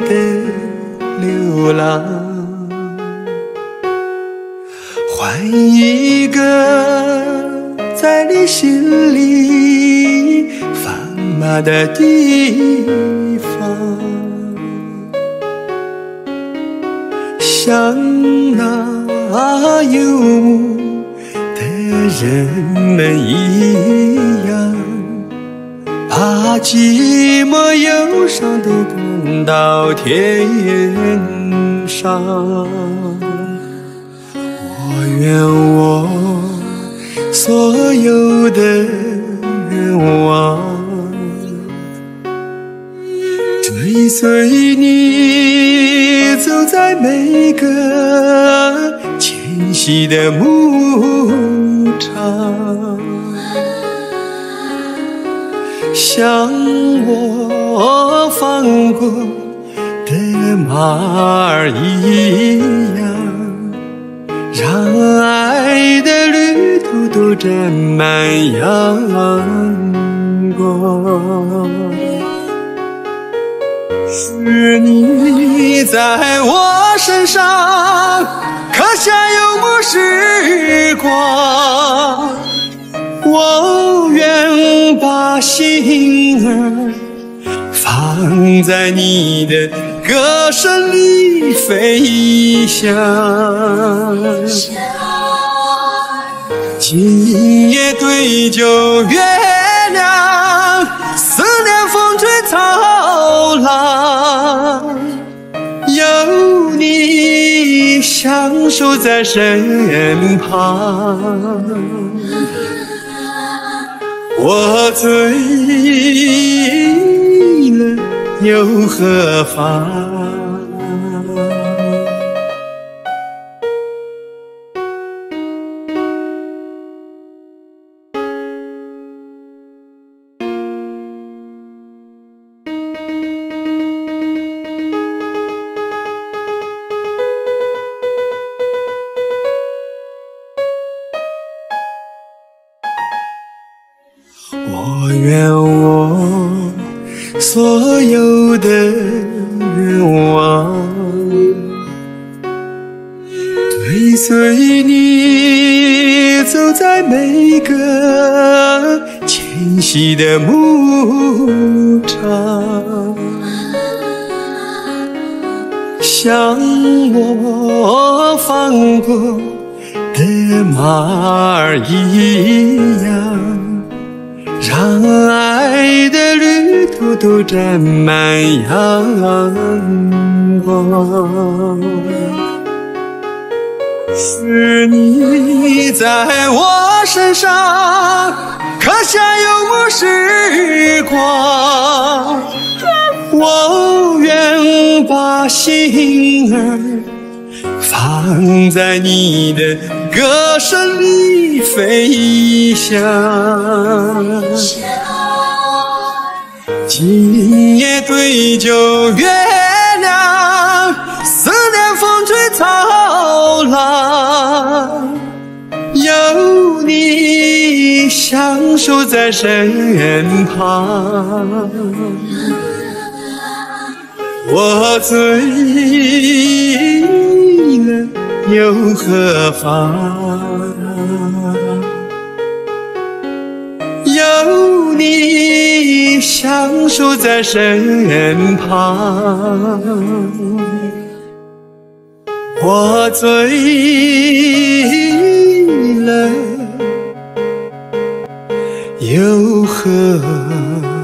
地流浪，换一个在你心里放马的地方，像那游牧的人们一样，把寂寞忧伤都赶到天上。我愿我所有的愿望，追随你走在每个迁徙的牧场，像我放过的马儿一样，让爱的旅途都沾满阳光。是你在我身上刻下游牧时光，我愿把心儿放在你的歌声里飞翔。今夜对酒月亮，思念风吹草浪，有你相守在身旁，我醉了又何妨。我愿我所有的愿望，追随你走在每个迁徙的牧场，像我放过的马儿一样，让爱的旅途都沾满阳光。是你在我身上刻下游牧时光，我愿把心儿放在你的歌声里飞翔。今夜对酒月亮，思念风吹草浪，有你相守在身旁，我醉了又何妨。有你相守在身旁，我醉了又何妨。